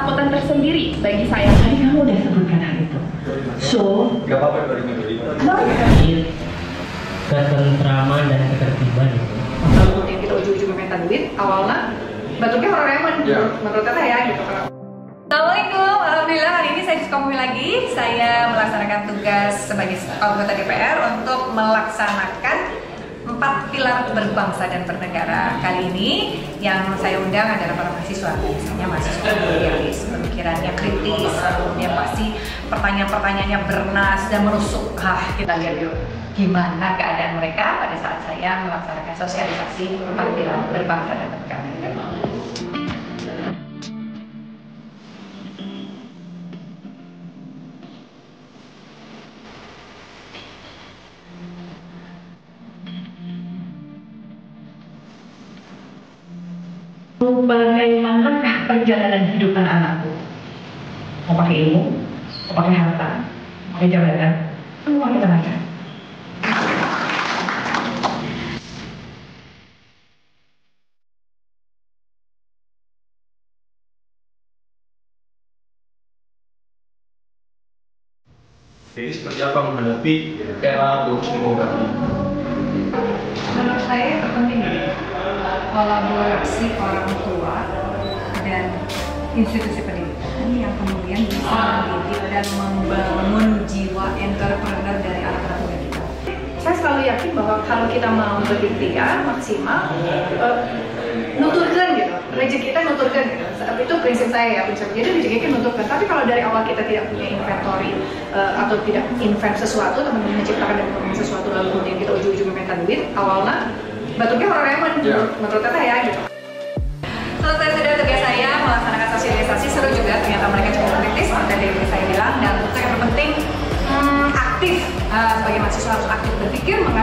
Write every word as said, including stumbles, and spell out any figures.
ketakutan tersendiri bagi saya. Tadi kamu udah sebutkan hal itu. So, nggak apa-apa dari minggu ini. Ketentraman dan ketertiban itu. Kalau yang kita ujung-ujungnya minta duit, awalnya batuknya Horor Raymond. Menurut kata ya gitu. Assalamualaikum, alhamdulillah hari ini saya diskomi lagi. Saya melaksanakan tugas sebagai anggota D P R untuk melaksanakan empat pilar berbangsa dan bernegara. Kali ini yang saya undang adalah para mahasiswa, misalnya mahasiswa idealis, pemikirannya kritis, kemudian pasti pertanyaan-pertanyaannya bernas dan menusuk. Hah, kita lihat yuk gimana keadaan mereka pada saat saya melaksanakan sosialisasi empat pilar berbangsa dan bernegara. Bagaimanakah perjalanan hidup anak-anakku? Mau pakai ilmu, mau pakai harta, mau pakai jabatan, mau pakai tenaga. Jadi seperti apa menghadapi era bonus demografi? Menurut saya terpenting kolaborasi orang tua dan institusi pendidikan yang kemudian bisa mendidik dan membangun jiwa entrepreneur dari anak-anak muda kita. Saya selalu yakin bahwa kalau kita mau berikhtiar maksimal, uh, nuturkan gitu, rezeki kita nuturkan gitu. Itu prinsip saya ya, prinsip. Jadi rezeki kita nuturkan. Tapi kalau dari awal kita tidak punya inventory uh, atau tidak invent sesuatu, teman-teman menciptakan dan membangun sesuatu lalu kemudian kita ujung-ujungnya minta duit, awalnya batuknya Horor Raymond, yeah. Menurut kata ya gitu. Selesai sudah tugas saya melaksanakan sosialisasi, seru juga ternyata mereka cukup kritis seperti yang saya bilang, dan untuk yang terpenting hmm, aktif uh, sebagai mahasiswa harus aktif berpikir mengenai